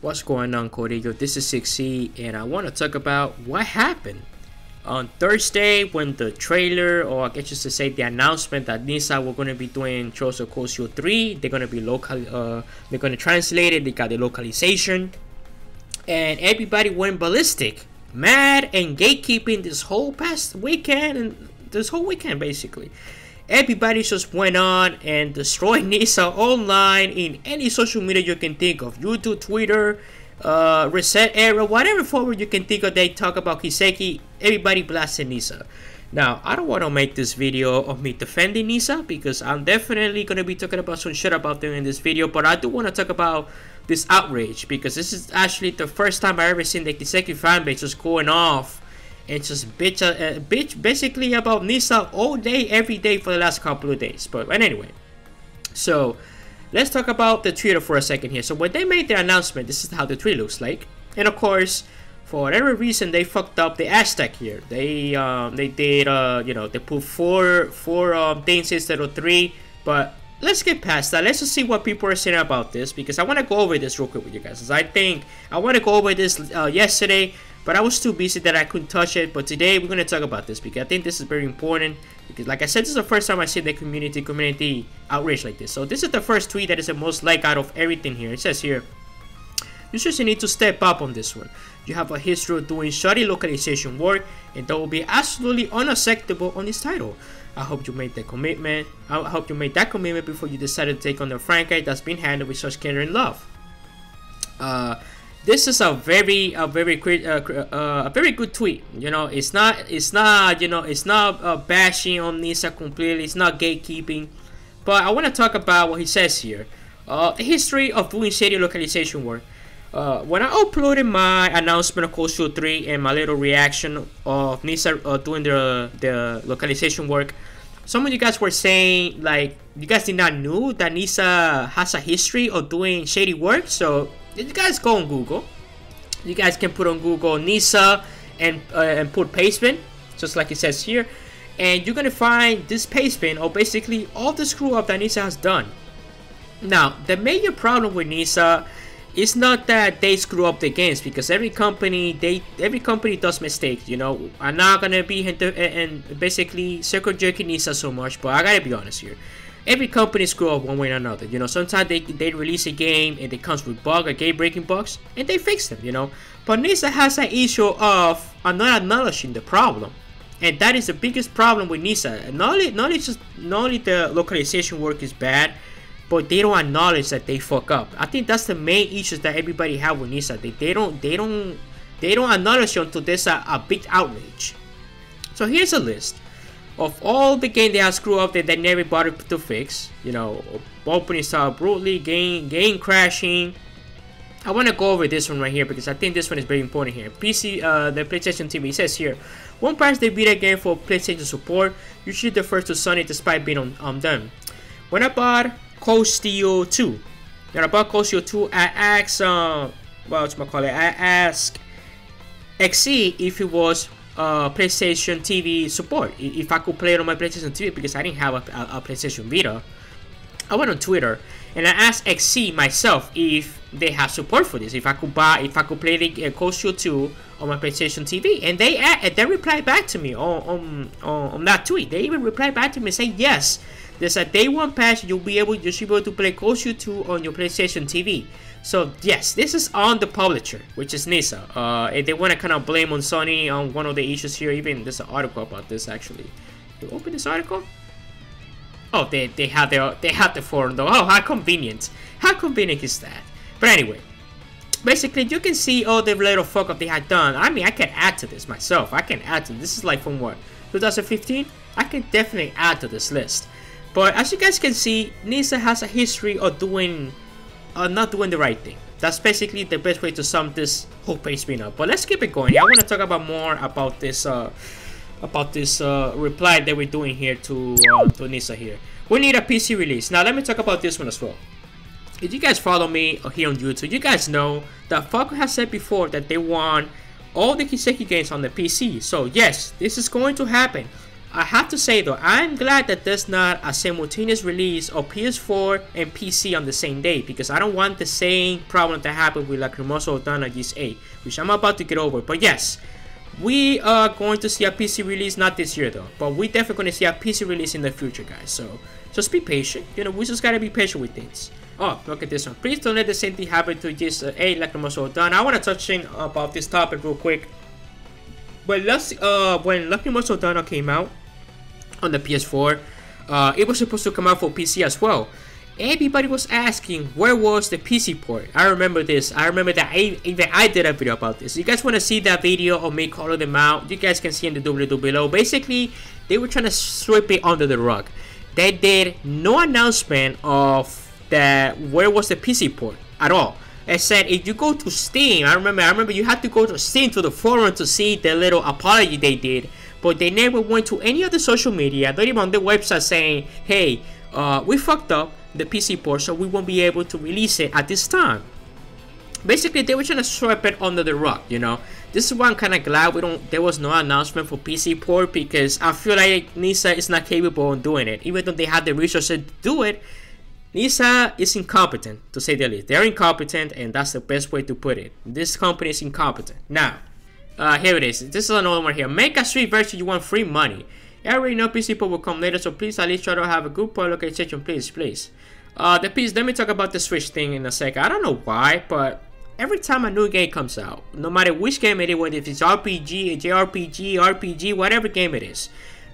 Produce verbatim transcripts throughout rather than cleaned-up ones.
What's going on, Cold Eagle? This is six C, and I want to talk about what happened on Thursday when the trailer, or I guess just to say the announcement that NISA were going to be doing Trails of Cold Steel three. They're going to be local. Uh, they're going to translate it. They got the localization, and everybody went ballistic, mad, and gatekeeping this whole past weekend and this whole weekend basically. Everybody just went on and destroyed NISA online in any social media you can think of. YouTube, Twitter, uh, Reset Era, whatever forward you can think of. They talk about Kiseki, everybody blasted NISA. Now, I don't want to make this video of me defending NISA because I'm definitely going to be talking about some shit about them in this video. But I do want to talk about this outrage because this is actually the first time I've ever seen the Kiseki fanbase just going off. It's just bitch, uh, bitch basically about NISA all day, every day for the last couple of days. But anyway, so let's talk about the Twitter for a second here. So when they made their announcement, this is how the tweet looks like. And of course, for whatever reason, they fucked up the hashtag here. They um, they did, uh, you know, they put four, four um, things instead of three. But let's get past that. Let's just see what people are saying about this because I want to go over this real quick with you guys. I think I want to go over this uh, yesterday. But I was too busy that I couldn't touch it. But today we're going to talk about this because I think this is very important. Because like I said, this is the first time I see the community community outrage like this. So this is the first tweet that is the most like out of everything here. It says here, you just need to step up on this one. You have a history of doing shoddy localization work, and that will be absolutely unacceptable on this title. I hope you made the commitment. I hope you made that commitment before you decided to take on the franchise that's been handled with such care and love. Uh... This is a very, a very, uh, uh, a very good tweet. You know, it's not, it's not, you know, it's not uh, bashing on NISA completely. It's not gatekeeping. But I want to talk about what he says here. Uh, the history of doing shady localization work. Uh, when I uploaded my announcement of Cold Steel three and my little reaction of NISA uh, doing the the localization work, some of you guys were saying like you guys did not know that NISA has a history of doing shady work, so. You guys go on Google. You guys can put on Google NISA and uh, and put pastebin, just like it says here, and you're gonna find this pastebin or basically all the screw up that NISA has done. Now, the major problem with NISA is not that they screw up the games because every company they every company does mistakes. You know, I'm not gonna be and, and basically circle jerking NISA so much, but I gotta be honest here. Every company screw up one way or another, you know, sometimes they, they release a game and it comes with bug or game breaking bugs and they fix them, you know. But NISA has an issue of not acknowledging the problem, and that is the biggest problem with NISA. Not only, not only, just, not only the localization work is bad, but they don't acknowledge that they fuck up. I think that's the main issues that everybody have with NISA. They, they don't they don't, they don't acknowledge it until there's a, a big outrage. So here's a list of all the game they have screwed up that they never bothered to fix, you know, opening style brutally, game game crashing. I want to go over this one right here because I think this one is very important here. P C, uh, the PlayStation T V says here, one patch they beat a game for PlayStation support, usually defers to Sony despite being on, on them. When I bought Cold Steel two, when I bought Cold Steel two, I asked, uh, whatchamacallit, I asked X C if it was Uh, PlayStation T V support, if I could play it on my PlayStation T V because I didn't have a, a, a PlayStation Vita. I went on Twitter and I asked X C myself if they have support for this, if I could buy, if I could play the uh, Cold Steel two on my PlayStation T V, and they uh, they replied back to me on, on on that tweet. They even replied back to me saying yes, there's a day one patch you'll be able you should be able to play Cold Steel two on your PlayStation T V. So yes, this is on the publisher, which is NISA. Uh, and they want to kind of blame on Sony on one of the issues here. Even there's an article about this actually. You open this article? Oh, they they have their they have the forum though. Oh, how convenient! How convenient is that? But anyway, basically you can see all the little fuck up they had done. I mean, I can add to this myself. I can add to this. This is like from what twenty fifteen. I can definitely add to this list. But as you guys can see, NISA has a history of doing. Uh, not doing the right thing. That's basically the best way to sum this whole page spin up. But let's keep it going. I want to talk about more about this uh, about this uh, reply that we're doing here to uh, to NISA here. We need a P C release. Now let me talk about this one as well. If you guys follow me here on YouTube, you guys know that Falcom has said before that they want all the Kiseki games on the P C. So yes, this is going to happen. I have to say though, I'm glad that there's not a simultaneous release of P S four and P C on the same day, because I don't want the same problem that happened with Lacrimosa of Dana Ys eight, which I'm about to get over. But yes, we are going to see a P C release, not this year though, but we definitely going to see a P C release in the future, guys. So just be patient, you know, we just gotta be patient with things. Oh, look at this one. Please don't let the same thing happen to Ys eight Lacrimosa of Dana. I want to touch in about this topic real quick. But let's, uh, when Lacrimosa of Dana came out on the P S four, uh, it was supposed to come out for P C as well. Everybody was asking, where was the P C port? I remember this. I remember that I, even I did a video about this. You guys want to see that video of me calling them out? You guys can see in the doobly-doo below. Basically, they were trying to sweep it under the rug. They did no announcement of that where was the P C port at all. I said if you go to Steam, I remember I remember you had to go to Steam, to the forum, to see the little apology they did, but they never went to any other social media, not even on their website, saying, hey, uh, we fucked up the P C port, so we won't be able to release it at this time. Basically, they were trying to sweep it under the rug, you know. This is why I'm kind of glad we don't. There was no announcement for P C port, because I feel like NISA is not capable of doing it, even though they had the resources to do it. NISA is incompetent, to say the least. They're incompetent, and that's the best way to put it. This company is incompetent. Now, uh, here it is. This is another one here. Make a street version, you want free money. I already know P C port will come later, so please at least try to have a good point location, please, please. Uh, the piece, let me talk about the Switch thing in a second. I don't know why, but every time a new game comes out, no matter which game it is, whether it's R P G, J R P G, R P G, whatever game it is,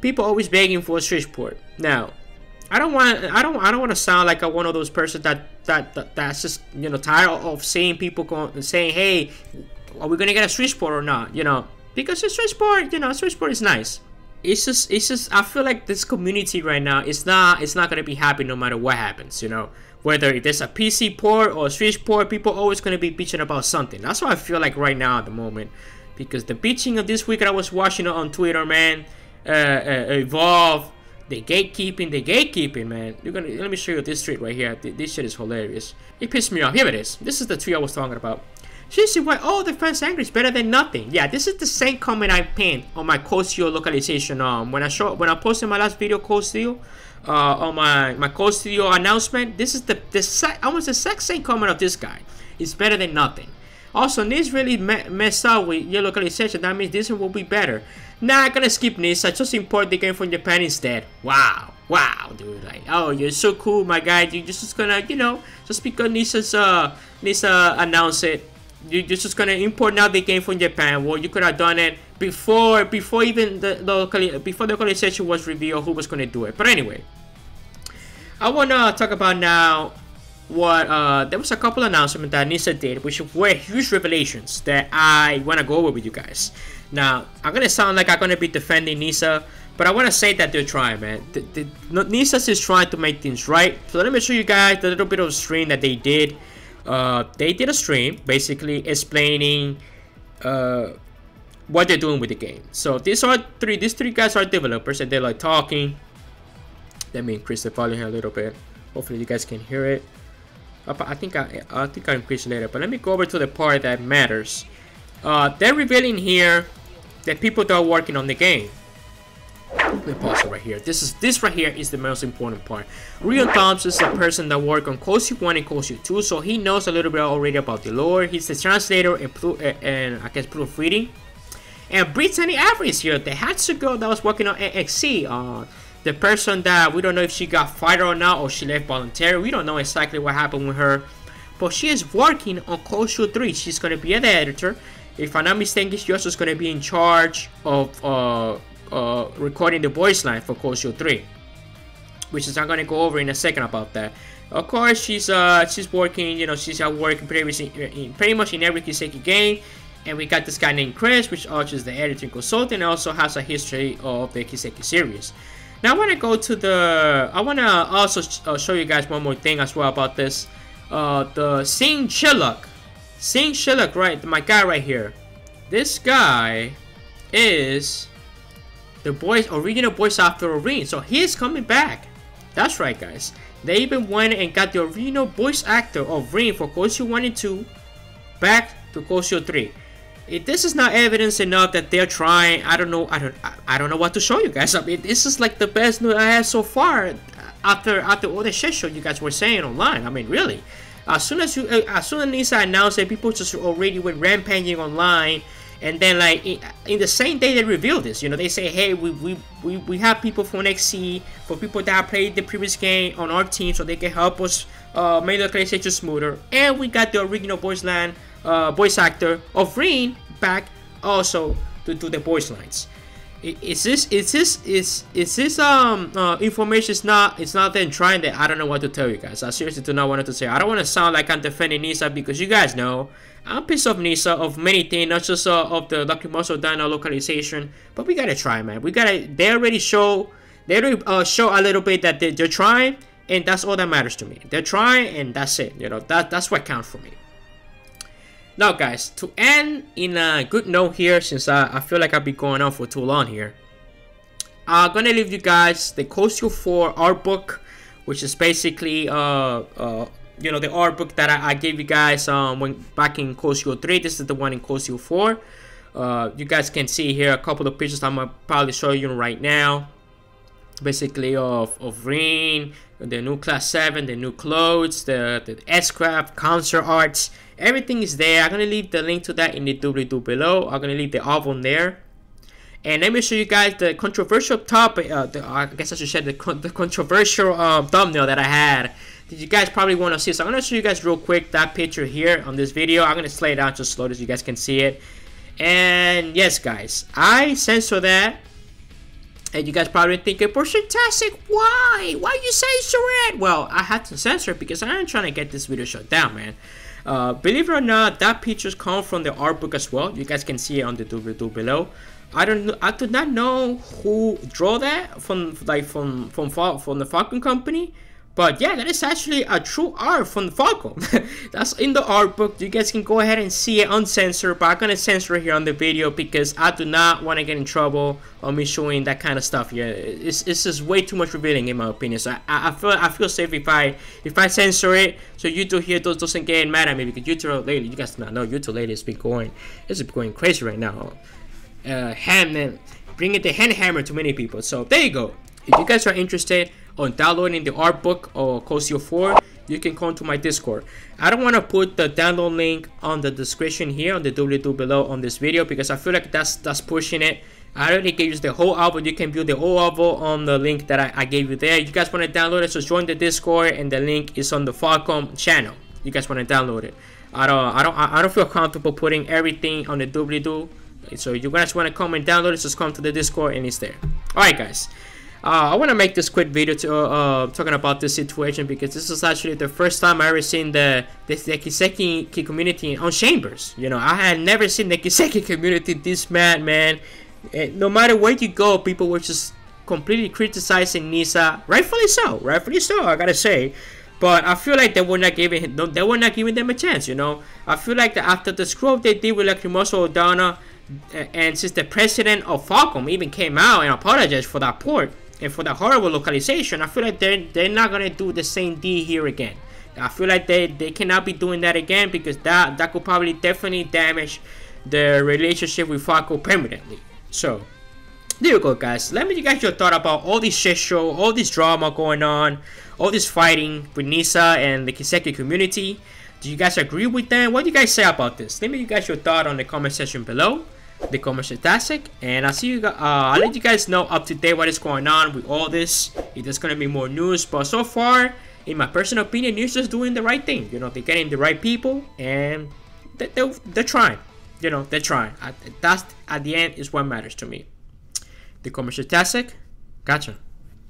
people always begging for a Switch port. Now, I don't want. I don't. I don't want to sound like a, one of those persons that, that that that's just, you know, tired of seeing people going saying, "Hey, are we gonna get a Switch port or not?" You know, because a Switch port, you know, a Switch port is nice. It's just, it's just. I feel like this community right now, it's not, it's not gonna be happy no matter what happens. You know, whether there's a P C port or a Switch port, people are always gonna be bitching about something. That's what I feel like right now at the moment, because the bitching of this week I was watching on Twitter, man, uh, uh, Evolve. The gatekeeping, the gatekeeping, man. You're gonna, let me show you this tweet right here. This shit is hilarious. It pissed me off. Here it is. This is the tweet I was talking about. She said, why all the fans angry is better than nothing. Yeah, this is the same comment I pinned on my Cold Steel localization. Um, when I show, when I posted my last video, Cold Steel, uh, on my my Cold Steel announcement, this is the the almost the exact same comment of this guy. It's better than nothing. Also, N I S really me messed up with your localization. That means this one will be better. Nah, I'm gonna skip N I S. I just import the game from Japan instead. Wow. Wow, dude. Like, oh, you're so cool, my guy. You're just gonna, you know, just because NISA's, uh, NISA announced it, you're just gonna import now the game from Japan. Well, you could have done it before, before even the, the, before the localization was revealed who was gonna do it. But anyway, I wanna talk about now what uh there was a couple announcements that NISA did which were huge revelations that I want to go over with you guys. Now, I'm gonna sound like I'm gonna be defending NISA, but I want to say that they're trying, man. The, the, NISA is trying to make things right. So let me show you guys the little bit of stream that they did. Uh they did a stream basically explaining uh what they're doing with the game. So these are three these three guys are developers, and they're like talking. Let me increase the volume here a little bit, hopefully you guys can hear it. I think I, I think I'll increase later, but let me go over to the part that matters. Uh, they're revealing here the people that are working on the game. Let me pause it right here. This is this right here is the most important part. Roy Thompson is the person that worked on Cold Steel one and Cold Steel two, so he knows a little bit already about the lore. He's the translator and, and I guess proofreading. And Brittany Avery is here, the Hatsu girl that was working on N X C. Uh, The person that we don't know if she got fired or not, or she left voluntarily. We don't know exactly what happened with her, but she is working on Cold Steel three. She's gonna be the editor. If I'm not mistaken, she also is gonna be in charge of uh, uh, recording the voice line for Cold Steel three, which is I'm gonna go over in a second about that. Of course, she's uh she's working. You know, she's at work previously in pretty much in every Kiseki game. And we got this guy named Chris, which also is the editing consultant, and also has a history of the Kiseki series. Now I want to go to the, I want to also sh uh, show you guys one more thing as well about this. Uh, the Sean Chiplock, Sean Chiplock, right, my guy right here. This guy is the voice, original voice actor of Rean, so he is coming back. That's right, guys. They even went and got the original voice actor of Rean for Cold Steel one and two back to Cold Steel three. If this is not evidence enough that they're trying, I don't know, I don't, I, I don't know what to show you guys. I mean, this is like the best news I have so far after after all the shit show you guys were saying online. I mean, really, as soon as you, as soon as NISA announced it, people just already went rampaging online, and then like in, in the same day they revealed this, you know, they say, hey, we we we, we have people from N X C, for people that played the previous game on our team, so they can help us uh, make the classification smoother, and we got the original voice line. Uh, voice actor of Rean back also to do the voice lines. Is this is this is is this um uh, information? It's not it's not them trying that. I don't know what to tell you guys. I seriously do not want to say. I don't want to sound like I'm defending NISA, because you guys know I'm pissed off NISA of many things, not just uh, of the Lacrimosa of Dana localization. But we gotta try, man. We gotta. They already show they already uh, show a little bit that they, they're trying, and that's all that matters to me. They're trying, and that's it. You know, that that's what counts for me. Now guys, to end in a good note here, since I, I feel like I've been going on for too long here, I'm gonna leave you guys the Cold Steel four art book, which is basically uh, uh, you know, the art book that I, I gave you guys um, when back in Cold Steel three. This is the one in Cold Steel four. Uh, you guys can see here a couple of pictures I'm gonna probably show you right now, basically of, of Rin, the new class seven, the new clothes, the, the S-Craft, concert arts. Everything is there. I'm gonna leave the link to that in the doobly-doo below. I'm gonna leave the album there, and let me show you guys the controversial topic. Uh, the, I guess I should share the, con the controversial uh, thumbnail that I had. That you guys probably want to see. So I'm gonna show you guys real quick that picture here on this video. I'm gonna slide it down just slow so you guys can see it. And yes, guys, I censor that. And you guys probably thinking, "Fantastic, why? Why you censor it?" Well, I had to censor it because I am trying to get this video shut down, man. Uh, believe it or not, that pictures come from the art book as well. You guys can see it on the doobly-doo below. I don't know, I do not know who drew that from, like from from from the Falcom company, but yeah, that is actually a true art from the Falcom. That's in the art book. You guys can go ahead and see it uncensored, but I'm gonna censor it here on the video because I do not want to get in trouble on me showing that kind of stuff here. It's it's just way too much revealing in my opinion. So I, I feel I feel safe if I if I censor it. So YouTube here doesn't get mad at me, because YouTube lately, you guys do not know, YouTube lately has been going, it's been going crazy right now. Uh, hand, bringing the hand hammer to many people. So there you go. If you guys are interested on downloading the art book or Cold Steel four, you can come to my Discord. I don't want to put the download link on the description here on the doobly-doo below on this video, because I feel like that's that's pushing it. I already gave you the whole album. You can view the whole album on the link that I, I gave you there. You guys want to download it, so join the Discord, and the link is on the Falcom channel. You guys want to download it. I don't, I don't, I don't feel comfortable putting everything on the doobly-doo. So you guys want to come and download it, just come to the Discord, and it's there. All right, guys. Uh, I want to make this quick video to, uh, talking about this situation, because this is actually the first time I ever seen the, the, the Kiseki community on Chambers. You know, I had never seen the Kiseki community this mad, man. And no matter where you go, people were just completely criticizing NISA, rightfully so, rightfully so, I gotta say. But I feel like they were not giving, they were not giving them a chance, you know. I feel like the, after the screw up they did with Lacrimosa of Dana, and since the president of Falcom even came out and apologized for that port, and for the horrible localization, I feel like they're, they're not going to do the same deal here again. I feel like they, they cannot be doing that again, because that, that could probably definitely damage their relationship with Falco permanently. So, there you go, guys. Let me you guys your thought about all this shit show, all this drama going on, all this fighting with NISA and the Kiseki community. Do you guys agree with them? What do you guys say about this? Let me you guys your thought on the comment section below. The comments are fantastic, and I'll see you guys. Uh, I'll let you guys know up to date what is going on with all this. If there's gonna be more news, but so far, in my personal opinion, NISA is doing the right thing. You know, they're getting the right people, and they, they, they're trying. You know, they're trying. I, that's at the end is what matters to me. The comments are fantastic. Gotcha.